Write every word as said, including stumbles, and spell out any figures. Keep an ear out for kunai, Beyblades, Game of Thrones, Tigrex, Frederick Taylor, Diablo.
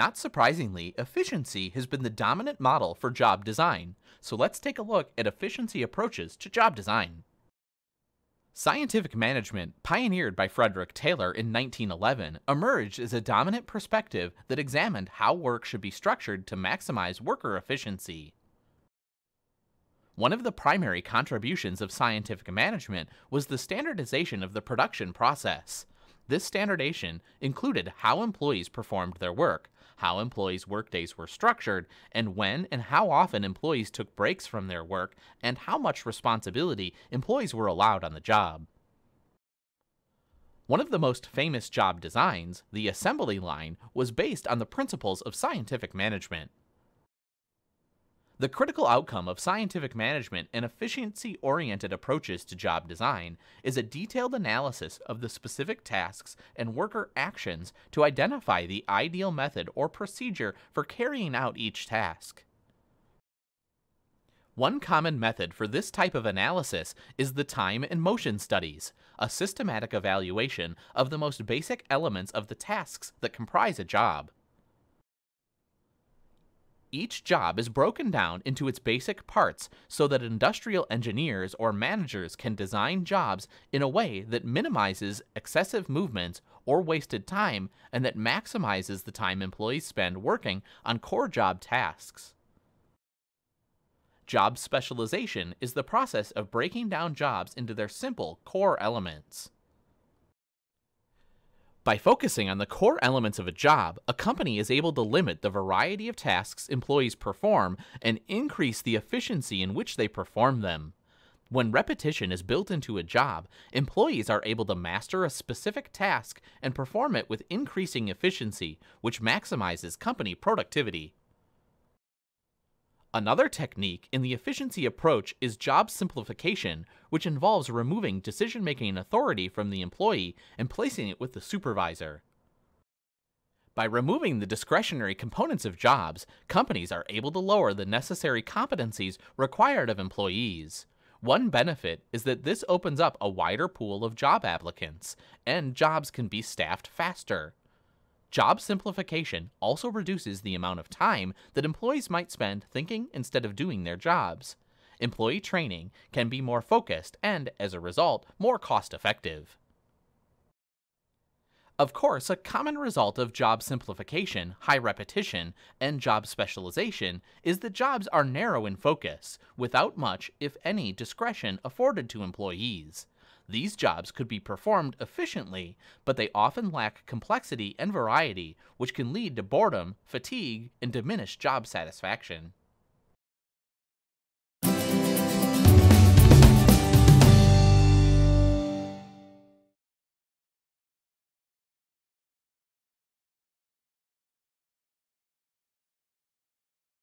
Not surprisingly, efficiency has been the dominant model for job design, so let's take a look at efficiency approaches to job design. Scientific management, pioneered by Frederick Taylor in nineteen eleven, emerged as a dominant perspective that examined how work should be structured to maximize worker efficiency. One of the primary contributions of scientific management was the standardization of the production process. This standardization included how employees performed their work, how employees' workdays were structured, and when and how often employees took breaks from their work, and how much responsibility employees were allowed on the job. One of the most famous job designs, the assembly line, was based on the principles of scientific management. The critical outcome of scientific management and efficiency-oriented approaches to job design is a detailed analysis of the specific tasks and worker actions to identify the ideal method or procedure for carrying out each task. One common method for this type of analysis is the time and motion studies, a systematic evaluation of the most basic elements of the tasks that comprise a job. Each job is broken down into its basic parts so that industrial engineers or managers can design jobs in a way that minimizes excessive movements or wasted time and that maximizes the time employees spend working on core job tasks. Job specialization is the process of breaking down jobs into their simple core elements. By focusing on the core elements of a job, a company is able to limit the variety of tasks employees perform and increase the efficiency in which they perform them. When repetition is built into a job, employees are able to master a specific task and perform it with increasing efficiency, which maximizes company productivity. Another technique in the efficiency approach is job simplification, which involves removing decision-making authority from the employee and placing it with the supervisor. By removing the discretionary components of jobs, companies are able to lower the necessary competencies required of employees. One benefit is that this opens up a wider pool of job applicants, and jobs can be staffed faster. Job simplification also reduces the amount of time that employees might spend thinking instead of doing their jobs. Employee training can be more focused and, as a result, more cost-effective. Of course, a common result of job simplification, high repetition, and job specialization is that jobs are narrow in focus, without much, if any, discretion afforded to employees. These jobs could be performed efficiently, but they often lack complexity and variety, which can lead to boredom, fatigue, and diminished job satisfaction.